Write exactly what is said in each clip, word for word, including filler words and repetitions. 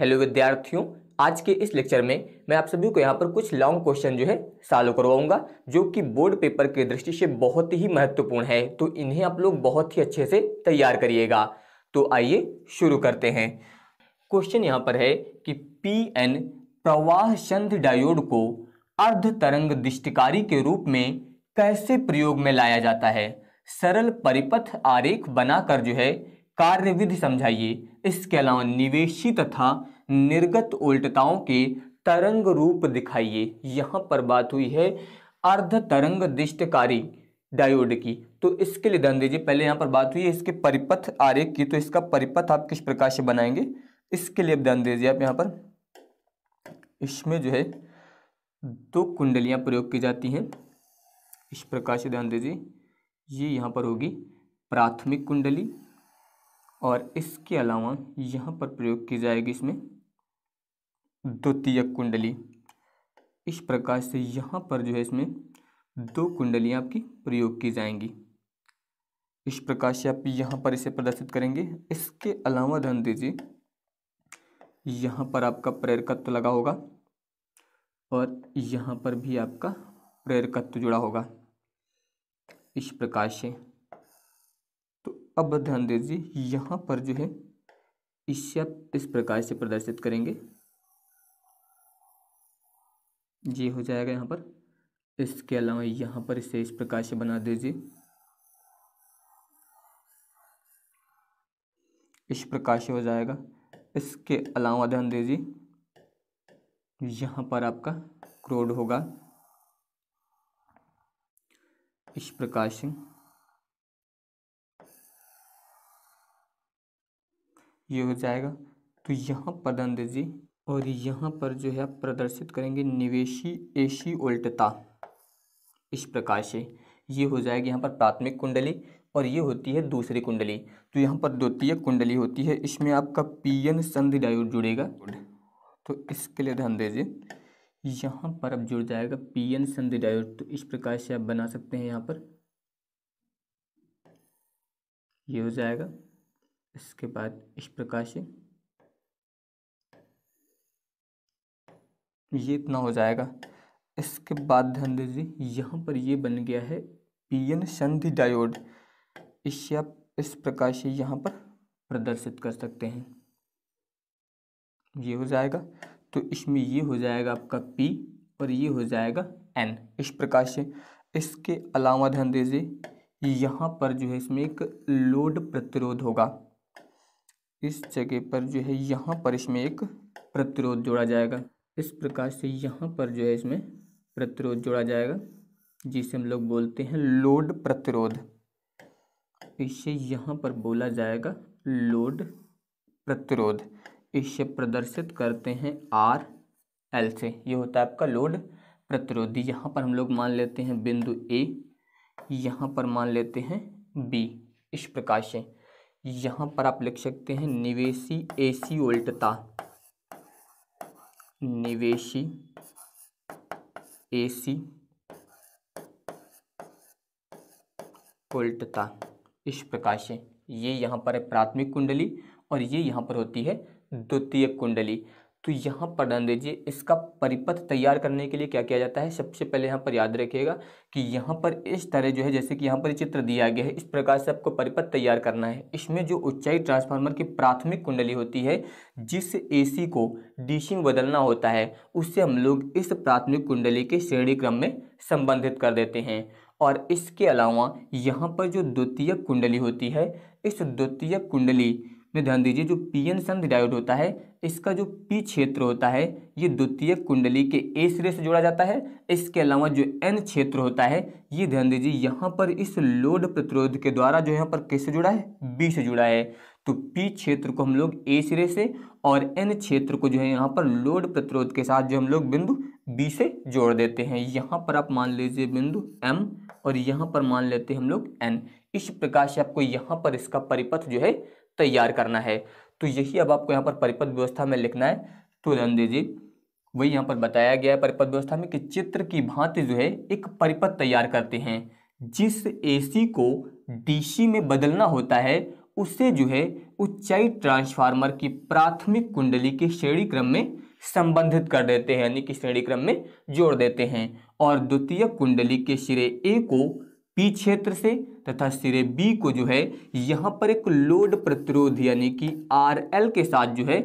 Hello विद्यार्थियों, आज के इस लेक्चर में मैं आप सभी को यहाँ पर कुछ लॉन्ग क्वेश्चन जो है सॉल्व करवाऊंगा, जो कि बोर्ड पेपर की दृष्टि से बहुत ही महत्वपूर्ण है। तो इन्हें आप लोग बहुत ही अच्छे से तैयार करिएगा। तो आइए शुरू करते हैं। क्वेश्चन यहाँ पर है कि पी एन प्रवाह शंट डायोड को अर्ध तरंग दृष्टिकारी के रूप में कैसे प्रयोग में लाया जाता है। सरल परिपथ आरेख बनाकर जो है कार्यविधि समझाइए। इसके अलावा निवेशी तथा निर्गत उल्टताओं के तरंग रूप दिखाइए। यहाँ पर बात हुई है अर्ध तरंग दृष्टिकारी डायोड की, तो इसके लिए ध्यान दीजिए। पहले यहाँ पर बात हुई है इसके परिपथ आरेख की, तो इसका परिपथ आप किस प्रकार से बनाएंगे, इसके लिए ध्यान दीजिए। आप यहाँ पर इसमें जो है दो कुंडलियाँ प्रयोग की जाती हैं, इस प्रकार से ध्यान दीजिए। ये यहाँ पर होगी प्राथमिक कुंडली, और इसके अलावा यहाँ पर प्रयोग की जाएगी इसमें द्वितीयक कुंडली। इस प्रकार से यहाँ पर जो है इसमें दो कुंडलियाँ आपकी प्रयोग की जाएंगी। इस प्रकार से आप यहाँ पर इसे प्रदर्शित करेंगे। इसके अलावा ध्यान दीजिए, यहाँ पर आपका प्रेरकत्व लगा होगा और यहाँ पर भी आपका प्रेरकत्व जुड़ा होगा, इस प्रकार से। अब ध्यान दीजिए, यहाँ पर जो है इसे आप इस प्रकार से प्रदर्शित करेंगे। ये हो जाएगा यहाँ पर। इसके अलावा यहाँ पर इसे इस प्रकार से बना दीजिए, इस प्रकार से हो जाएगा। इसके अलावा ध्यान दीजिए, यहाँ पर आपका क्रोड होगा, इस प्रकार से। ये हो जाएगा। तो यहाँ पर ध्यान दीजिए, और यहाँ पर जो है आप प्रदर्शित करेंगे निवेशी ऐसी उल्टता, इस प्रकार से। ये हो जाएगी यहाँ पर प्राथमिक कुंडली, और ये होती है दूसरी कुंडली। तो यहाँ पर द्वितीय कुंडली होती है, इसमें आपका पीएन संधि डायोड जुड़ेगा। तो इसके लिए ध्यान दीजिए, यहाँ पर अब जुड़ जाएगा पीएन संधि डायोड। तो इस प्रकार से आप बना सकते हैं यहाँ पर। ये हो जाएगा। इसके बाद इस प्रकार से ये इतना हो जाएगा। इसके बाद ध्यान दीजिए, यहाँ पर ये बन गया है पीएन संधि डायोड। इसे आप इस प्रकार से यहाँ पर प्रदर्शित कर सकते हैं। ये हो जाएगा। तो इसमें ये हो जाएगा आपका P और ये हो जाएगा N, इस प्रकार से। इसके अलावा ध्यान दीजिए, यहाँ पर जो है इसमें एक लोड प्रतिरोध होगा। इस जगह पर जो है यहाँ पर इसमें एक प्रतिरोध जोड़ा जाएगा, इस प्रकार से। यहाँ पर जो है इसमें प्रतिरोध जोड़ा जाएगा, जिसे हम लोग बोलते हैं लोड प्रतिरोध। इसे यहाँ पर बोला जाएगा लोड प्रतिरोध। इसे प्रदर्शित करते हैं आर एल से। ये होता है आपका लोड प्रतिरोध। यहाँ पर हम लोग मान लेते हैं बिंदु ए, यहाँ पर मान लेते हैं बी, इस प्रकार से। यहाँ पर आप लिख सकते हैं निवेशी ऐसी उल्टता, निवेशी ऐसी उल्टता, इस प्रकार से। ये यहाँ पर है प्राथमिक कुंडली, और ये यहाँ पर होती है द्वितीय कुंडली। तो यहाँ पर ध्यान दीजिए, इसका परिपथ तैयार करने के लिए क्या किया जाता है। सबसे पहले यहाँ पर याद रखिएगा कि यहाँ पर इस तरह जो है, जैसे कि यहाँ पर चित्र दिया गया है, इस प्रकार से आपको परिपथ तैयार करना है। इसमें जो ऊंचाई ट्रांसफार्मर की प्राथमिक कुंडली होती है, जिस एसी को डीसी में बदलना होता है, उससे हम लोग इस प्राथमिक कुंडली के श्रेणी क्रम में संबंधित कर देते हैं। और इसके अलावा यहाँ पर जो द्वितीय कुंडली होती है, इस द्वितीय कुंडली में ध्यान दीजिए, जो पीएन संधि डायोड होता है, इसका जो पी क्षेत्र होता है, ये द्वितीय कुंडली के ए सिरे से जोड़ा जाता है। इसके अलावा जो एन क्षेत्र होता है, ये ध्यान दीजिए यहाँ पर इस लोड प्रतिरोध के द्वारा जो यहाँ पर किससे जुड़ा है, बी से जुड़ा है। तो पी क्षेत्र को हम लोग ए सिरे से और एन क्षेत्र को जो है यहाँ पर लोड प्रतिरोध के साथ जो हम लोग बिंदु बी से जोड़ देते हैं। यहाँ पर आप मान लीजिए बिंदु एम, और यहाँ पर मान लेते हैं हम लोग एन। इस प्रकार से आपको यहाँ पर इसका परिपथ जो है तैयार करना है। तो यही अब आपको यहाँ पर परिपथ व्यवस्था में लिखना है। तो ध्यान दीजिए, वही यहाँ पर बताया गया है परिपथ व्यवस्था में कि चित्र की भांति जो है एक परिपथ तैयार करते हैं। जिस एसी को डीसी में बदलना होता है, उसे जो है ऊंचाई ट्रांसफार्मर की प्राथमिक कुंडली के श्रेणी क्रम में संबंधित कर देते हैं, यानी कि श्रेणी क्रम में जोड़ देते हैं। और द्वितीय कुंडली के सिरे ए को पी क्षेत्र से तथा सिरे बी को जो है यहाँ पर एक लोड प्रतिरोध यानी कि आर एल के साथ जो है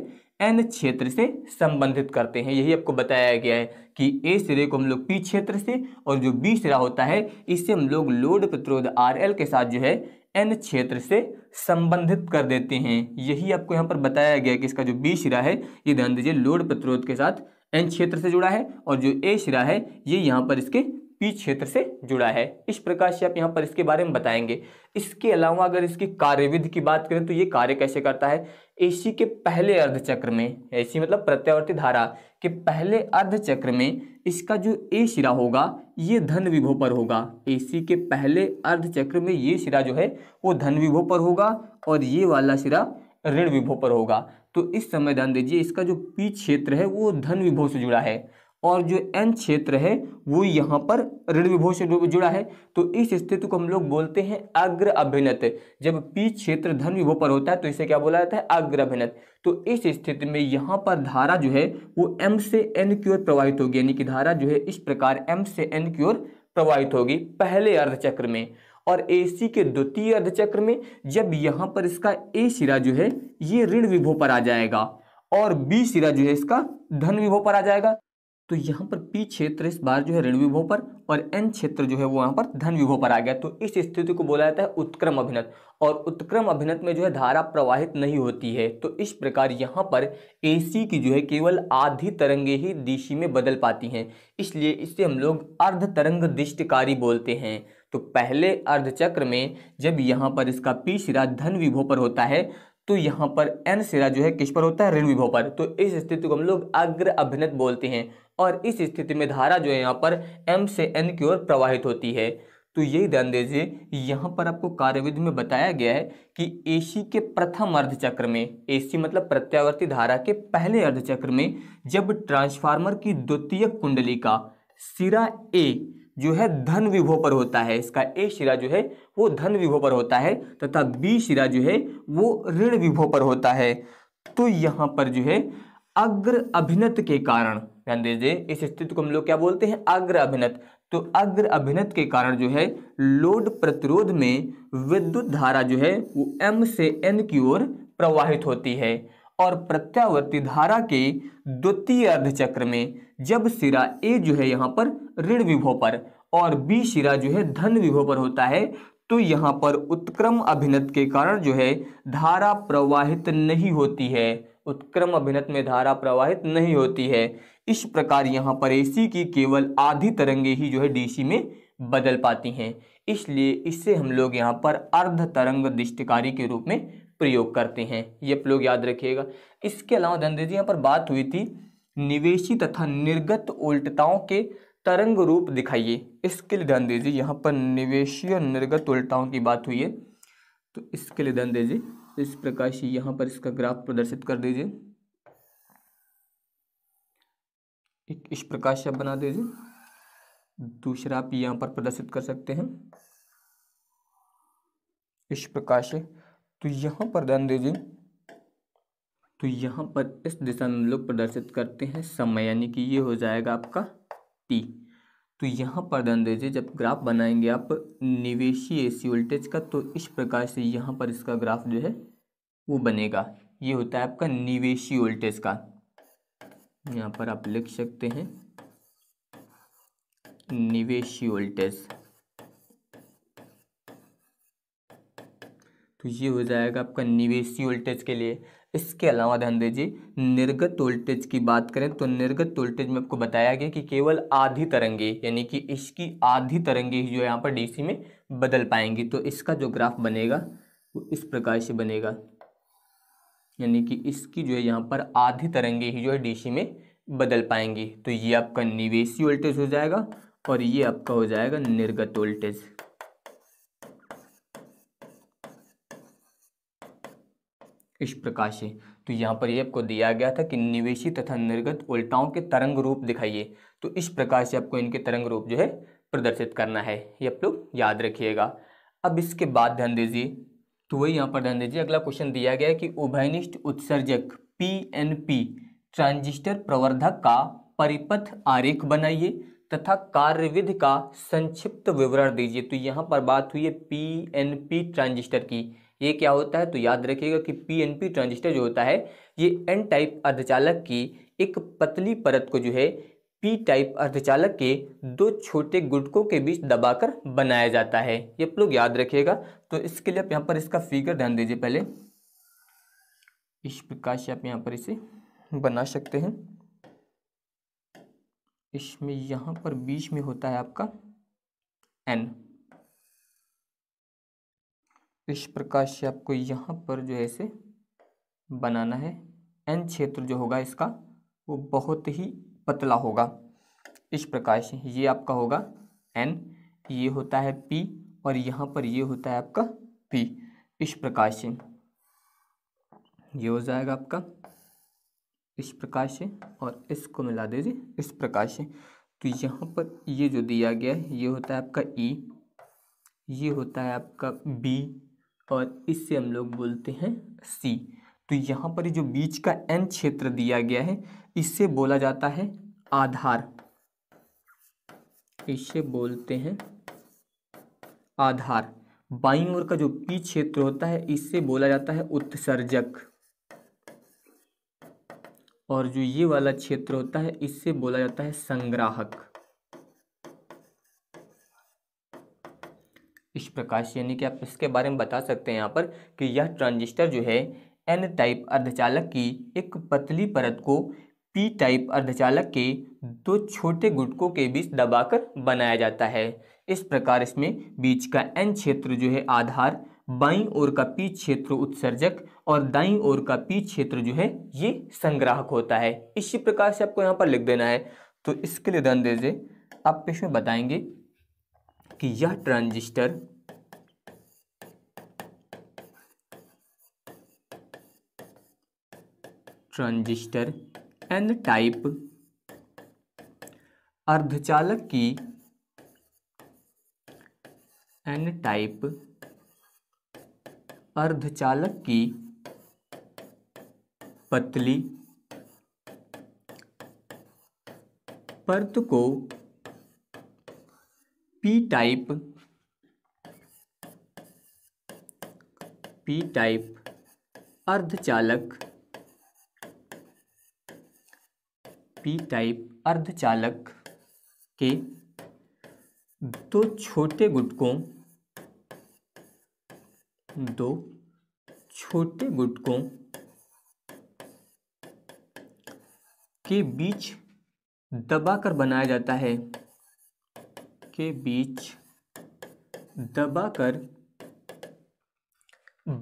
एन क्षेत्र से संबंधित करते हैं। यही आपको बताया गया है कि ए सिरे को हम लोग पी क्षेत्र से और जो बी सिरा होता है इससे हम लोग लोड प्रतिरोध आर एल के साथ जो है एन क्षेत्र से संबंधित कर देते हैं। यही आपको यहाँ पर बताया गया कि इसका जो बी सिरा है ये ध्यान दीजिए लोड प्रतिरोध के साथ एन क्षेत्र से जुड़ा है और जो ए सिरा है ये यहाँ पर इसके पी क्षेत्र से जुड़ा है। इस प्रकार से आप यहाँ पर इसके बारे में बताएंगे। इसके अलावा अगर इसकी कार्यविधि की बात करें तो ये कार्य कैसे करता है। एसी के पहले अर्धचक्र में, एसी मतलब प्रत्यावर्ती धारा के पहले अर्धचक्र में इसका जो ए सिरा होगा ये धन विभव पर होगा। एसी के पहले अर्धचक्र में ये सिरा जो है वो धन विभव पर होगा और ये वाला सिरा ऋण विभव पर होगा। तो इस समय ध्यान दीजिए इसका जो पी क्षेत्र है वो धन विभव से जुड़ा है और जो एन क्षेत्र है वो यहाँ पर ऋण विभव से जुड़ा है। तो इस स्थिति को हम लोग बोलते हैं अग्र अभिनत। जब पी क्षेत्र धन विभव पर होता है तो इसे क्या बोला जाता है, अग्र अभिनत। तो इस स्थिति में यहाँ पर धारा जो है वो एम से एन की ओर प्रवाहित होगी, यानी कि धारा जो है इस प्रकार एम से एन की ओर प्रवाहित होगी पहले अर्धचक्र में। और एसी के द्वितीय अर्धचक्र में जब यहाँ पर इसका ए सिरा जो है ये ऋण विभव पर आ जाएगा और बी सिरा जो है इसका धन विभव पर आ जाएगा तो यहाँ पर पी क्षेत्र इस बार जो है ऋण विभव पर और एन क्षेत्र जो है वो यहाँ पर धन विभव पर आ गया। तो इस स्थिति को बोला जाता है उत्क्रम अभिनत। और उत्क्रम अभिनत में जो है धारा प्रवाहित नहीं होती है। तो इस प्रकार यहाँ पर एसी की जो है केवल आधी तरंगे ही दिशा में बदल पाती हैं, इसलिए इसे हम लोग अर्ध तरंग दिष्टकारी बोलते हैं। तो पहले अर्धचक्र में जब यहाँ पर इसका पी सिरा धन विभव पर होता है तो यहाँ पर एन सिरा जो है किस पर होता है, ऋण विभव पर। तो इस स्थिति को हम लोग अग्र अभिनत बोलते हैं और इस स्थिति में धारा जो है यहाँ पर M से N की ओर प्रवाहित होती है। तो यही ध्यान दीजिए यहाँ पर आपको कार्यविधि में बताया गया है कि एसी के प्रथम अर्धचक्र में, एसी मतलब प्रत्यावर्ती धारा के पहले अर्धचक्र में जब ट्रांसफार्मर की द्वितीय कुंडली का सिरा ए जो है धन विभव पर होता है, इसका ए सिरा जो है वो धन विभव पर होता है तथा बी सिरा जो है वो ऋण विभव पर होता है तो यहाँ पर जो है अग्र अभिनत के कारण, ध्यान दीजिए इस स्थिति को हम लोग क्या बोलते हैं, अग्र अभिनत। तो अग्र अभिनत के कारण जो है लोड प्रतिरोध में विद्युत धारा जो है वो एम से एन की ओर प्रवाहित होती है। और प्रत्यावर्ती धारा के द्वितीय अर्धचक्र में जब सिरा ए जो है यहाँ पर ऋण विभव पर और बी सिरा जो है धन विभव पर होता है तो यहाँ पर उत्क्रम अभिनत के कारण जो है धारा प्रवाहित नहीं होती है। उत्क्रम अभिनत में धारा प्रवाहित नहीं होती है। इस प्रकार यहाँ पर एसी की केवल आधी तरंगे ही जो है डीसी में बदल पाती हैं, इसलिए इसे हम लोग यहाँ पर अर्ध तरंग दिष्टकारी के रूप में प्रयोग करते हैं। ये आप लोग याद रखिएगा। इसके अलावा ध्यान दीजिए यहाँ पर बात हुई थी निवेशी तथा निर्गत उल्टताओं के तरंग रूप दिखाइए। इसके लिए ध्यान दीजिए यहाँ पर निवेशी और निर्गत उल्टताओं की बात हुई है तो इसके लिए ध्यान दीजिए इस प्रकार से यहाँ पर इसका ग्राफ प्रदर्शित कर दीजिए। एक इस प्रकार से आप बना दीजिए, दूसरा आप यहाँ पर प्रदर्शित कर सकते हैं इस प्रकार से। तो यहाँ पर ध्यान दीजिए तो यहाँ पर इस दिशा में हम लोग प्रदर्शित करते हैं समय, यानी कि ये हो जाएगा आपका टी। तो यहाँ पर ध्यान दीजिए जब ग्राफ बनाएंगे आप निवेशी एसी वोल्टेज का तो इस प्रकार से यहाँ पर इसका ग्राफ जो है वो बनेगा। ये होता है आपका निवेशी वोल्टेज का, यहाँ पर आप लिख सकते हैं निवेशी वोल्टेज। तो ये हो जाएगा आपका निवेशी वोल्टेज के लिए। इसके अलावा ध्यान दीजिए निर्गत वोल्टेज की बात करें तो निर्गत वोल्टेज में आपको बताया गया कि केवल आधी तरंगे यानी कि इसकी आधी तरंगे जो यहाँ पर डीसी में बदल पाएंगी। तो इसका जो ग्राफ बनेगा वो इस प्रकार से बनेगा, यानी कि इसकी जो है यहाँ पर आधी तरंगे ही जो है डीसी में बदल पाएंगी। तो ये आपका निवेशी वोल्टेज हो जाएगा और ये आपका हो जाएगा निर्गत वोल्टेज। इस प्रकार से तो यहाँ पर ये आपको दिया गया था कि निवेशी तथा निर्गत उल्टाओं के तरंग रूप दिखाइए। तो इस प्रकार से आपको इनके तरंग रूप जो है प्रदर्शित करना है, ये आप लोग याद रखिएगा। अब इसके बाद ध्यान दीजिए तो वही यहाँ पर ध्यान दीजिए। अगला क्वेश्चन दिया गया है कि उभयनिष्ठ उत्सर्जक पी एन पी ट्रांजिस्टर प्रवर्धक का परिपथ आरेख बनाइए तथा कार्यविधि का संक्षिप्त विवरण दीजिए। तो यहाँ पर बात हुई है पी एन पी ट्रांजिस्टर की। ये क्या होता है तो याद रखिएगा कि पी एन पी ट्रांजिस्टर जो होता है ये एन टाइप अर्धचालक की एक पतली परत को जो है पी टाइप अर्धचालक के दो छोटे गुटकों के बीच दबाकर बनाया जाता है। ये आप लोग याद रखिएगा। तो इसके लिए आप यहाँ पर इसका फिगर ध्यान दीजिए, पहले इस प्रकार से आप यहाँ पर इसे बना सकते हैं। इसमें यहाँ पर बीच में होता है आपका एन, इस प्रकार से आपको यहाँ पर जो है इसे बनाना है। एन क्षेत्र जो होगा इसका वो बहुत ही पतला होगा, इस प्रकार से ये आपका होगा एन, ये होता है पी और यहाँ पर ये होता है आपका पी। इस प्रकार से ये हो जाएगा आपका इस प्रकार से, और इसको मिला दीजिए इस प्रकार से। तो यहाँ पर ये जो दिया गया है ये होता है आपका ई, ये होता है आपका बी और इससे हम लोग बोलते हैं सी। तो यहाँ पर जो बीच का एन क्षेत्र दिया गया है इससे बोला जाता है आधार, इसे बोलते हैं आधार। बाईं ओर का जो पी क्षेत्र होता है इससे बोला जाता है उत्सर्जक, और जो ये वाला क्षेत्र होता है इससे बोला जाता है संग्राहक। इस प्रकार से यानी कि आप इसके बारे में बता सकते हैं यहाँ पर कि यह ट्रांजिस्टर जो है एन टाइप अर्धचालक की एक पतली परत को पी टाइप अर्धचालक के दो छोटे गुटकों के बीच दबाकर बनाया जाता है। इस प्रकार इसमें बीच का एन क्षेत्र जो है आधार, बाईं ओर का पी क्षेत्र उत्सर्जक और दाईं ओर का पी क्षेत्र जो है ये संग्राहक होता है। इसी प्रकार से आपको यहाँ पर लिख देना है। तो इसके लिए ध्यान दीजिए, आप इसमें बताएंगे कि यह ट्रांजिस्टर ट्रांजिस्टर एन टाइप अर्धचालक की एन टाइप अर्धचालक की पतली परत को पी टाइप पी टाइप अर्धचालक पी टाइप अर्धचालक के दो छोटे गुटकों दो छोटे गुटकों के बीच दबाकर बनाया जाता है के बीच दबाकर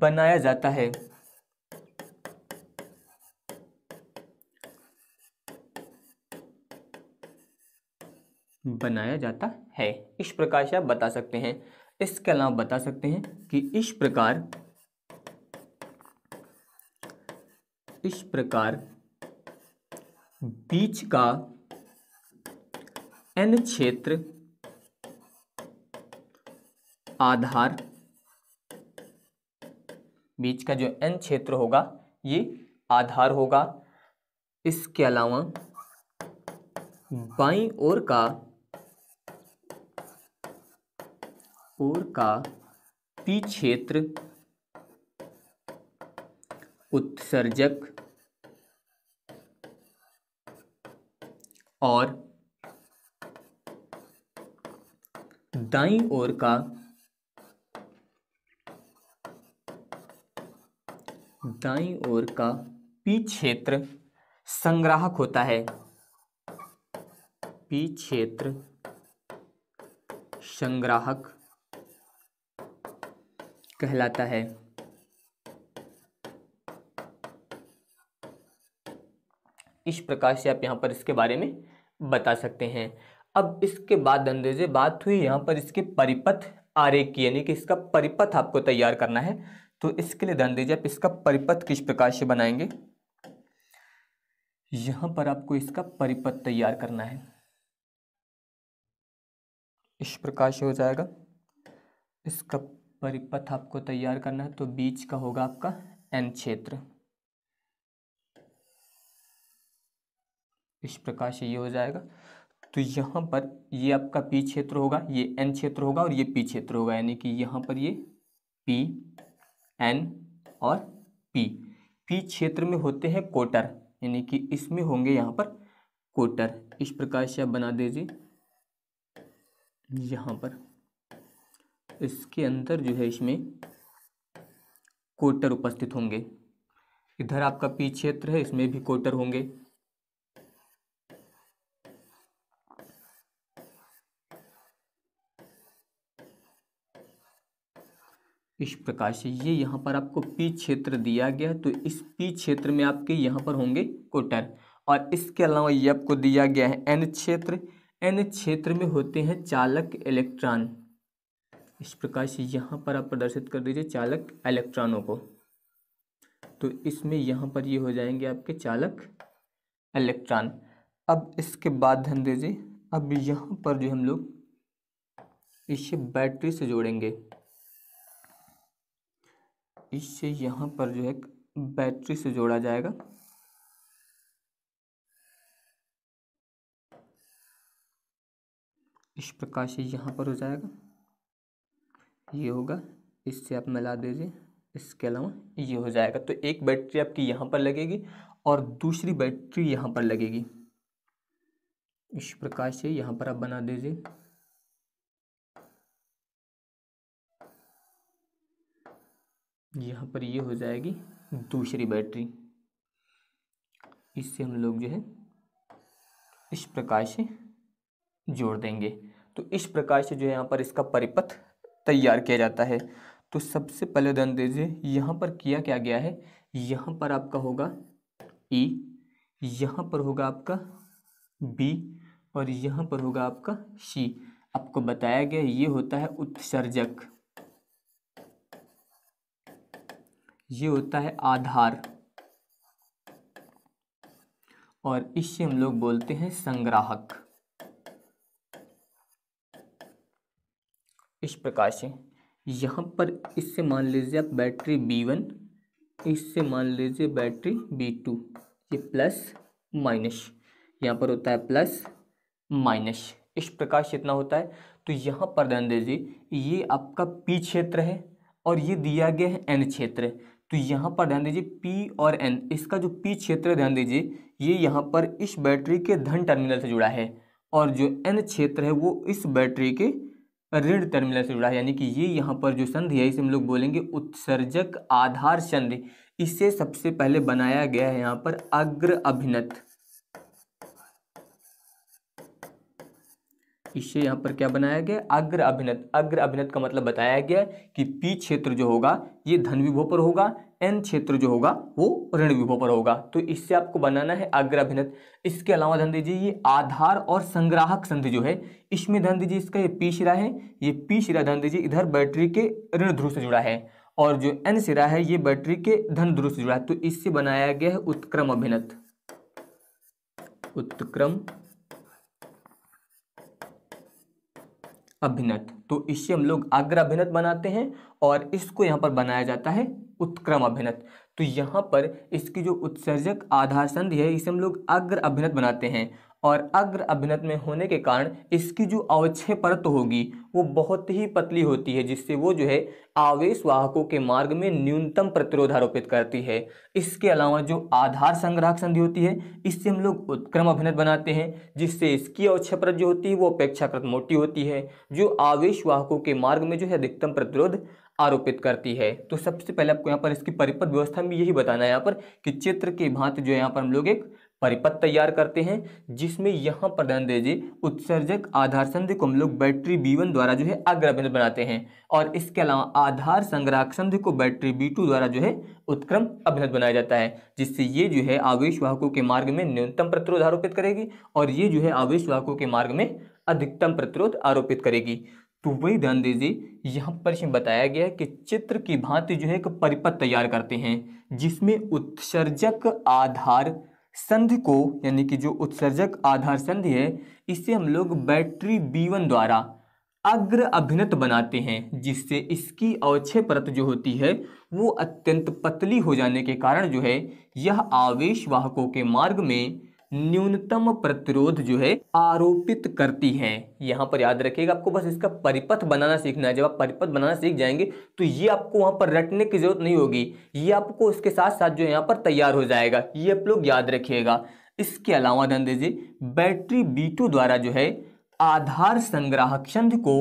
बनाया जाता है। बनाया जाता है इस प्रकार से आप बता सकते हैं। इसके अलावा बता सकते हैं कि इस प्रकार इस प्रकार बीच का एन क्षेत्र आधार, बीच का जो एन क्षेत्र होगा ये आधार होगा। इसके अलावा बाईं ओर का और का पी क्षेत्र उत्सर्जक और दाईं ओर का दाईं ओर का पी क्षेत्र संग्राहक होता है, पी क्षेत्र संग्राहक कहलाता है। इस प्रकार से आप यहाँ पर इसके बारे में बता सकते हैं। अब इसके बाद अंदेजे बात हुई यहाँ पर इसके परिपथ आरेख की, यानी कि इसका परिपथ आपको तैयार करना है। तो इसके लिए ध्यान दीजिए, आप इसका परिपथ किस प्रकार से बनाएंगे। यहाँ पर आपको इसका परिपथ तैयार करना है, इस प्रकार से हो जाएगा इसका परिपथ आपको तैयार करना है, तो बीच का होगा आपका एन क्षेत्र। इस प्रकार से ये हो जाएगा। तो यहाँ पर ये आपका पी क्षेत्र होगा, ये एन क्षेत्र होगा और ये पी क्षेत्र होगा, यानी कि यहाँ पर ये पी एन और पी। पी क्षेत्र में होते हैं कोटर, यानी कि इसमें होंगे यहाँ पर कोटर। इस प्रकार से आप बना दीजिए। यहाँ पर इसके अंदर जो है इसमें कोटर उपस्थित होंगे। इधर आपका पी क्षेत्र है, इसमें भी कोटर होंगे। इस प्रकार से ये यहाँ पर आपको पी क्षेत्र दिया गया है, तो इस पी क्षेत्र में आपके यहाँ पर होंगे कोटर। और इसके अलावा ये आपको दिया गया है एन क्षेत्र। एन क्षेत्र में होते हैं चालक इलेक्ट्रॉन। इस प्रकार से यहाँ पर आप प्रदर्शित कर दीजिए चालक इलेक्ट्रॉनों को। तो इसमें यहाँ पर ये हो जाएंगे आपके चालक इलेक्ट्रॉन। अब इसके बाद ध्यान दीजिए, अब यहाँ पर जो हम लोग इसे बैटरी से जोड़ेंगे। इससे यहाँ पर जो है बैटरी से जोड़ा जाएगा। इस प्रकार से यहाँ पर हो जाएगा, ये होगा, इससे आप मिला दीजिए। इसके अलावा ये हो जाएगा। तो एक बैटरी आपकी यहाँ पर लगेगी और दूसरी बैटरी यहाँ पर लगेगी। इस प्रकार से यहाँ पर आप बना दीजिए। यहाँ पर ये हो जाएगी दूसरी बैटरी। इससे हम लोग जो है इस प्रकार से जोड़ देंगे। तो इस प्रकार से जो है यहाँ पर इसका परिपथ तैयार किया जाता है। तो सबसे पहले ध्यान दीजिए यहाँ पर किया क्या गया है। यहाँ पर आपका होगा E, यहाँ पर होगा आपका B और यहाँ पर होगा आपका C। आपको बताया गया ये होता है उत्सर्जक, ये होता है आधार और इससे हम लोग बोलते हैं संग्राहक। इस प्रकार से यहाँ पर इससे मान लीजिए आप बैटरी बी वन, इससे मान लीजिए बैटरी बी टू। ये प्लस माइनस, यहाँ पर होता है प्लस माइनस। इस प्रकार से इतना होता है। तो यहाँ पर ध्यान दीजिए ये आपका पी क्षेत्र है और ये दिया गया है एन क्षेत्र। तो यहाँ पर ध्यान दीजिए P और N, इसका जो P क्षेत्र ध्यान दीजिए ये यहाँ पर इस बैटरी के धन टर्मिनल से जुड़ा है और जो N क्षेत्र है वो इस बैटरी के ऋण टर्मिनल से जुड़ा है, यानी कि ये यहाँ पर जो संधि है इसे हम लोग बोलेंगे उत्सर्जक आधार संधि। इसे सबसे पहले बनाया गया है यहाँ पर अग्र अभिनत। इससे यहाँ पर क्या बनाया गया, अग्र अभिनत। अग्र अभिनत का मतलब बताया गया कि पी क्षेत्र जो होगा ये धन विभव पर होगा, एन क्षेत्र जो होगा वो ऋण विभव पर होगा। तो इससे आपको बनाना है अग्र अभिनत। इसके अलावा ध्यान दीजिए ये आधार और संग्राहक संधि जो है इसमें ध्यान दीजिए इसका ये पी सिरा है, ये पी सिरा ध्यान दीजिए इधर बैटरी के ऋण ध्रुव से जुड़ा है और जो एन सिरा है ये बैटरी के धन ध्रुव से जुड़ा है। तो इससे बनाया गया है उत्क्रम अभिनत। उत्क्रम अभिनत। तो इससे हम लोग अग्र अभिनत बनाते हैं और इसको यहाँ पर बनाया जाता है उत्क्रम अभिनत। तो यहाँ पर इसकी जो उत्सर्जक आधार संधि है इसे हम लोग अग्र अभिनत बनाते हैं और अग्र अभिनत में होने के कारण इसकी जो अवक्षय परत होगी वो बहुत ही पतली होती है, जिससे वो जो है आवेश वाहकों के मार्ग में न्यूनतम प्रतिरोध आरोपित करती है। इसके अलावा जो आधार संग्राहक संधि होती है इससे हम लोग उत्क्रम अभिनत बनाते हैं, जिससे इसकी अवक्षय परत जो होती है वो अपेक्षाकृत मोटी होती है, जो आवेश वाहकों के मार्ग में जो है अधिकतम प्रतिरोध आरोपित करती है। तो सबसे पहले आपको यहाँ पर इसकी परिपथ व्यवस्था में यही बताना है यहाँ पर कि चित्र के भांति जो है यहाँ पर हम लोग एक परिपथ तैयार करते हैं, जिसमें यहाँ पर ध्यान दीजिए उत्सर्जक आधार संधि को हम लोग बैटरी बी वन द्वारा जो है अग्र अभिनत बनाते हैं और इसके अलावा आधार संग्राहक संधि को बैटरी बी टू द्वारा जो है उत्क्रम अभिनत बनाया जाता है, जिससे ये जो है आवेश वाहकों के मार्ग में न्यूनतम प्रतिरोध आरोपित करेगी और ये जो है आवेश वाहकों के मार्ग में अधिकतम प्रतिरोध आरोपित करेगी। तो वही ध्यान दीजिए यहाँ पर इसमें बताया गया है कि चित्र की भांति जो है एक परिपथ तैयार करते हैं, जिसमें उत्सर्जक आधार संधि को, यानी कि जो उत्सर्जक आधार संधि है इसे हम लोग बैटरी बी वन द्वारा अग्र अभिनत बनाते हैं, जिससे इसकी अवक्षय परत जो होती है वो अत्यंत पतली हो जाने के कारण जो है यह आवेश वाहकों के मार्ग में न्यूनतम प्रतिरोध जो है आरोपित करती है। यहाँ पर याद रखिएगा, आपको बस इसका परिपथ बनाना सीखना है। जब आप परिपथ बनाना सीख जाएंगे तो ये आपको वहाँ पर रटने की जरूरत नहीं होगी, ये आपको उसके साथ साथ जो यहाँ पर तैयार हो जाएगा, ये आप लोग याद रखिएगा। इसके अलावा ध्यान दीजिए, बैटरी बीटू द्वारा जो है आधार संग्राहक संध को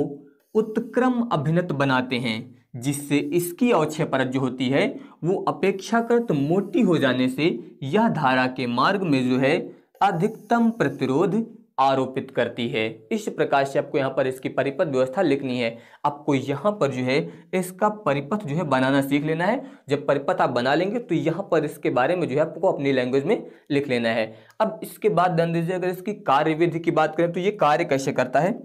उत्क्रम अभिनत बनाते हैं, जिससे इसकी अवक्षय परत जो होती है वो अपेक्षाकृत मोटी हो जाने से यह धारा के मार्ग में जो है अधिकतम प्रतिरोध आरोपित करती है। इस प्रकार से आपको यहाँ पर इसकी परिपथ व्यवस्था लिखनी है। आपको यहाँ पर जो है इसका परिपथ जो है बनाना सीख लेना है। जब परिपथ आप बना लेंगे तो यहाँ पर इसके बारे में जो है आपको अपनी लैंग्वेज में लिख लेना है। अब इसके बाद ध्यान दीजिए, अगर इसकी कार्यविधि की बात करें तो ये कार्य कैसे करता है।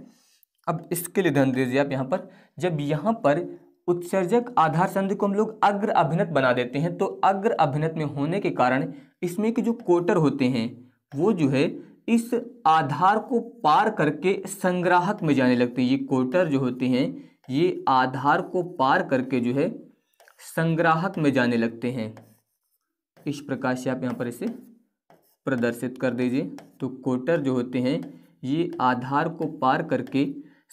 अब इसके लिए ध्यान दीजिए आप यहाँ पर, जब यहाँ पर उत्सर्जक आधार संधि को हम लोग अग्र अभिनत बना देते हैं तो अग्र अभिनत में होने के कारण इसमें के जो कोटर होते हैं वो जो है इस आधार को पार करके संग्राहक में जाने लगते हैं। ये कोटर जो होते हैं ये आधार को पार करके जो है संग्राहक में जाने लगते हैं। इस प्रकार से आप यहाँ पर इसे प्रदर्शित कर दीजिए। तो कोटर जो होते हैं ये आधार को पार करके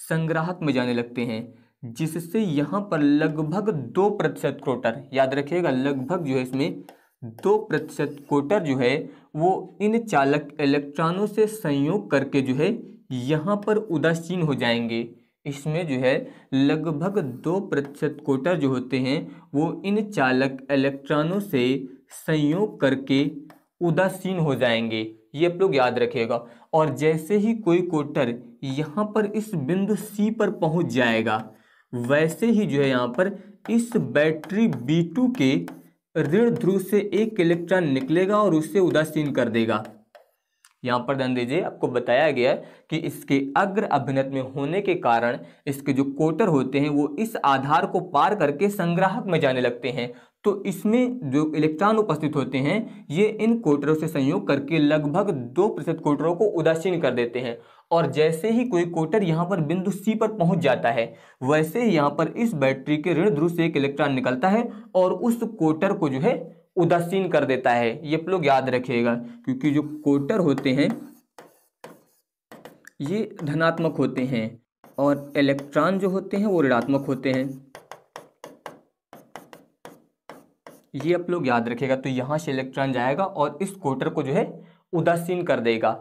संग्राहक में जाने लगते हैं, जिससे यहाँ पर लगभग दो प्रतिशत कोटर, याद रखिएगा लगभग जो है इसमें दो प्रतिशत कोटर जो है वो इन चालक इलेक्ट्रॉनों से संयोग करके जो है यहाँ पर उदासीन हो जाएंगे। इसमें जो है लगभग दो प्रतिशत कोटर जो होते हैं वो इन चालक इलेक्ट्रॉनों से संयोग करके उदासीन हो जाएंगे, ये आप लोग याद रखिएगा। और जैसे ही कोई कोटर यहाँ पर इस बिंदु सी पर पहुँच जाएगा, वैसे ही जो है यहाँ पर इस बैटरी बी टू के ऋण ध्रुव से एक इलेक्ट्रॉन निकलेगा और उसे उदासीन कर देगा। यहाँ पर ध्यान दीजिए, आपको बताया गया है कि इसके अग्र अभिनत में होने के कारण इसके जो कोटर होते हैं वो इस आधार को पार करके संग्राहक में जाने लगते हैं। तो इसमें जो इलेक्ट्रॉन उपस्थित होते हैं ये इन कोटरों से संयोग करके लगभग दो प्रतिशत कोटरों को उदासीन कर देते हैं। और जैसे ही कोई कोटर यहाँ पर बिंदु सी पर पहुँच जाता है, वैसे ही यहाँ पर इस बैटरी के ऋण ध्रुव से एक इलेक्ट्रॉन निकलता है और उस कोटर को जो है उदासीन कर देता है। ये आप लोग याद रखिएगा, क्योंकि जो कोटर होते हैं ये धनात्मक होते हैं और इलेक्ट्रॉन जो होते हैं वो ऋणात्मक होते हैं, ये आप लोग याद रखिएगा। तो यहाँ से इलेक्ट्रॉन जाएगा और इस कोटर को जो है उदासीन कर देगा।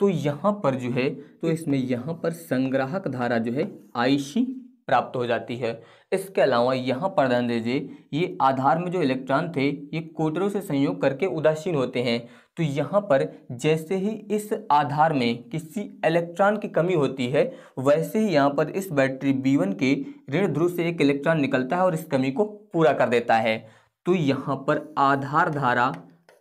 तो यहाँ पर जो है तो इसमें यहाँ पर संग्राहक धारा जो है आईसी प्राप्त हो जाती है। इसके अलावा यहाँ पर ध्यान दीजिए, ये आधार में जो इलेक्ट्रॉन थे ये कोटरों से संयोग करके उदासीन होते हैं। तो यहाँ पर जैसे ही इस आधार में किसी इलेक्ट्रॉन की कमी होती है, वैसे ही यहाँ पर इस बैटरी बी वन के ऋण ध्रुव से एक इलेक्ट्रॉन निकलता है और इस कमी को पूरा कर देता है। तो यहाँ पर आधार धारा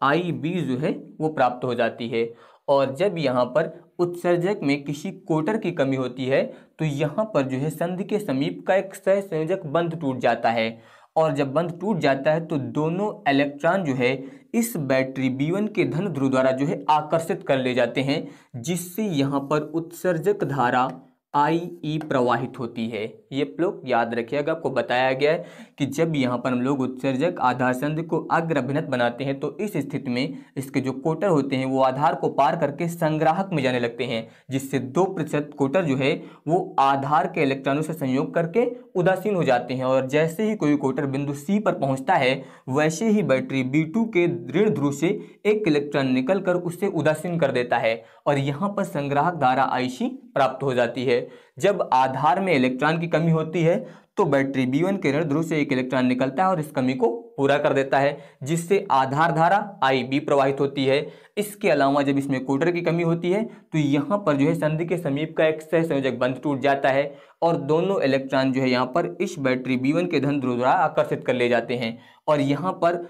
आई बी जो है वो प्राप्त हो जाती है। और जब यहाँ पर उत्सर्जक में किसी कोटर की कमी होती है तो यहाँ पर जो है संधि के समीप का एक सहसंयोजक बंध टूट जाता है। और जब बंध टूट जाता है तो दोनों इलेक्ट्रॉन जो है इस बैटरी बी वन के धन ध्रुव द्वारा जो है आकर्षित कर ले जाते हैं, जिससे यहाँ पर उत्सर्जक धारा आई ई प्रवाहित होती है। ये लोग याद रखिएगा, आपको बताया गया है कि जब यहाँ पर हम लोग उत्सर्जक आधार संधि को अग्र अभिनत बनाते हैं तो इस स्थिति में इसके जो कोटर होते हैं वो आधार को पार करके संग्राहक में जाने लगते हैं, जिससे दो प्रतिशत कोटर जो है वो आधार के इलेक्ट्रॉनों से संयोग करके उदासीन हो जाते हैं। और जैसे ही कोई कोटर बिंदु सी पर पहुँचता है, वैसे ही बैटरी बी टू के ऋण ध्रुव से एक इलेक्ट्रॉन निकल कर उसे उदासीन कर देता है और यहाँ पर संग्राहक धारा आई सी प्राप्त हो जाती है। जब आधार में इलेक्ट्रॉन की कमी होती है तो बैटरी बी वन के ऋण ध्रुव से एक इलेक्ट्रॉन निकलता है और इस कमी को पूरा कर देता है, जिससे आधार धारा आई बी प्रवाहित होती है। इसके अलावा जब इसमें कोटर की कमी होती है तो यहाँ पर जो है संधि के समीप का एक सहसंयोजक बंध टूट जाता है और दोनों इलेक्ट्रॉन जो है यहाँ पर इस बैटरी बी वन के धन ध्रुव द्वारा आकर्षित कर ले जाते हैं और यहाँ पर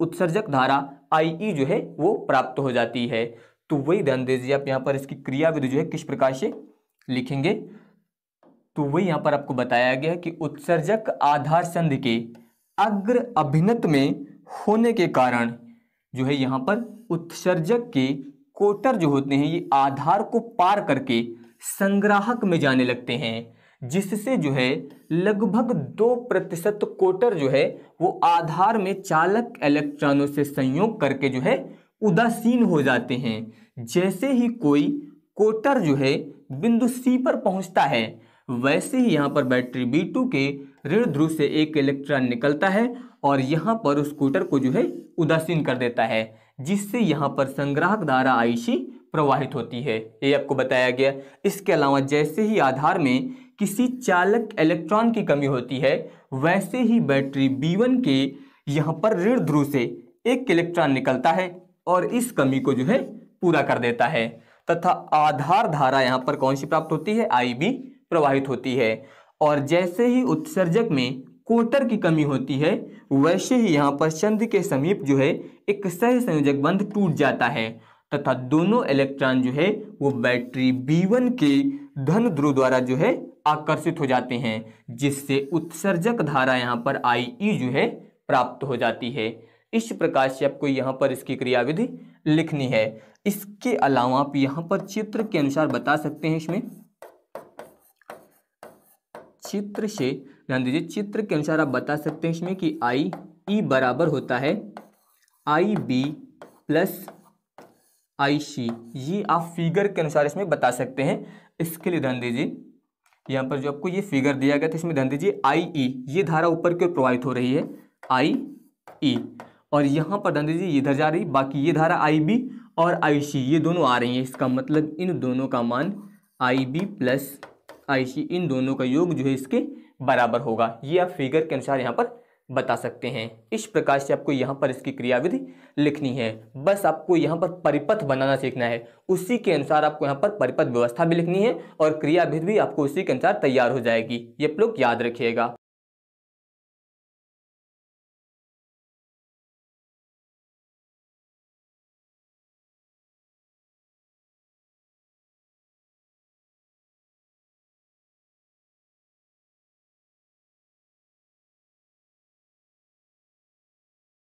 उत्सर्जक धारा आई ई जो है वो प्राप्त हो जाती है। तो वही ध्यान दीजिए आप यहाँ पर इसकी क्रियाविधि जो है किस प्रकार से लिखेंगे। तो वही यहाँ पर आपको बताया गया है कि उत्सर्जक आधार संधि के अग्र अभिनत में होने के कारण जो है यहाँ पर उत्सर्जक के कोटर जो होते हैं ये आधार को पार करके संग्राहक में जाने लगते हैं, जिससे जो है लगभग दो प्रतिशत कोटर जो है वो आधार में चालक इलेक्ट्रॉनों से संयोग करके जो है उदासीन हो जाते हैं। जैसे ही कोई कोटर जो है बिंदु सी पर पहुंचता है, वैसे ही यहाँ पर बैटरी बी टू के ऋण ध्रुव से एक इलेक्ट्रॉन निकलता है और यहाँ पर उस कोटर को जो है उदासीन कर देता है, जिससे यहाँ पर संग्राहक धारा आई सी प्रवाहित होती है। ये आपको बताया गया। इसके अलावा जैसे ही आधार में किसी चालक इलेक्ट्रॉन की कमी होती है, वैसे ही बैटरी बी वन के यहाँ पर ऋण ध्रुव से एक इलेक्ट्रॉन निकलता है और इस कमी को जो है पूरा कर देता है, तथा आधार धारा यहाँ पर कौन सी प्राप्त होती है, आई बी प्रवाहित होती है। और जैसे ही उत्सर्जक में कोटर की कमी होती है, वैसे ही यहाँ पर चंद्र के समीप जो है एक सहसंयोजक बंध टूट जाता है तथा दोनों इलेक्ट्रॉन जो है वो बैटरी बी वन के धन ध्रुव द्वारा जो है आकर्षित हो जाते हैं, जिससे उत्सर्जक धारा यहाँ पर आई ई जो है प्राप्त हो जाती है। इस प्रकार से आपको यहाँ पर इसकी क्रियाविधि लिखनी है। इसके अलावा आप यहाँ पर चित्र के अनुसार बता सकते हैं। इसमें चित्र से ध्यान दीजिए, चित्र के अनुसार आप बता सकते हैं इसमें कि आई ई बराबर होता है आई बी प्लस आई सी। ये आप फिगर के अनुसार इसमें बता सकते हैं। इसके लिए ध्यान दीजिए, यहाँ पर जो आपको ये फिगर दिया गया था, इसमें ध्यान दीजिए आई ई ये धारा ऊपर की ओर प्रवाहित हो रही है आई ई, और यहाँ पर ध्यान दीजिए इधर जा रही, बाकी ये धारा आई बी और आई सी ये दोनों आ रही हैं। इसका मतलब इन दोनों का मान आई बी प्लस आई सी, इन दोनों का योग जो है इसके बराबर होगा। ये आप फिगर के अनुसार यहाँ पर बता सकते हैं। इस प्रकार से आपको यहाँ पर इसकी क्रियाविधि लिखनी है। बस आपको यहाँ पर परिपथ बनाना सीखना है, उसी के अनुसार आपको यहाँ पर परिपथ व्यवस्था भी लिखनी है और क्रियाविधि भी आपको उसी के अनुसार तैयार हो जाएगी। ये आप लोग याद रखिएगा।